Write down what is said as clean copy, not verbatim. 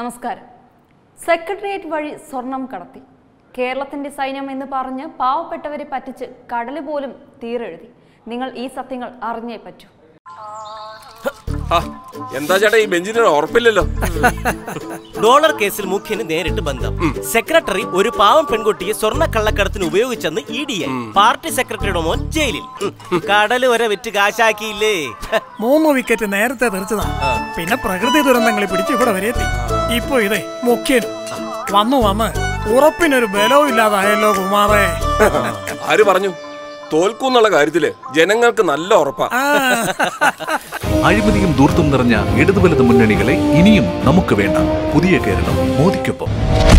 നമസ്കാരം. സെക്രട്ടേറിയറ്റ് വഴി സ്വർണം കടത്തി കേരളത്തിന്റെ സൈന്യം എന്ന് പറഞ്ഞു പാവപ്പെട്ടവരെ പറ്റിച്ച് കടൽ പോലും തീരെഴുതി. നിങ്ങൾ ഈ സത്യങ്ങൾ അറിഞ്ഞേ പറ്റൂ. എന്താ ചേട്ടാ ഈ ബെഞ്ചിന് ഉറപ്പില്ലല്ലോ. ഡോളർ കേസിൽ മുഖ്യന് നേരിട്ട് ബന്ധം. സെക്രട്ടറി ഒരു പാവം പെൺകുട്ടിയെ സ്വർണ്ണ കള്ളക്കടത്തിന് ഉപയോഗിച്ചെന്ന് ഇഡിയായി. പാർട്ടി സെക്രട്ടറിയുടെ മോൻ ജയിലിൽ. കടല് വരെ വിറ്റ് കാശാക്കിയില്ലേ. 3 വിക്കറ്റ് നേരത്തെ തെറിച്ചതാ. പിന്നെ പ്രകൃതി ദുരന്തങ്ങളെ പിടിച്ച് ഇവിടെ വരെ എത്തി. ഇപ്പൊ ഇതേ മുഖ്യൻ വന്ന് ഉറപ്പിനൊരു ബലവും ഇല്ലാതായല്ലോ കുമാറേ. ആര് പറഞ്ഞു? തോൽക്കുന്നുള്ള കാര്യത്തില് ജനങ്ങൾക്ക് നല്ല ഉറപ്പാ. അഴിമതിയും ദൂർത്തും നിറഞ്ഞ ഇടതുവലത് മുന്നണികളെ ഇനിയും നമുക്ക് വേണ്ട. പുതിയ കേരളം മോദിക്കൊപ്പം.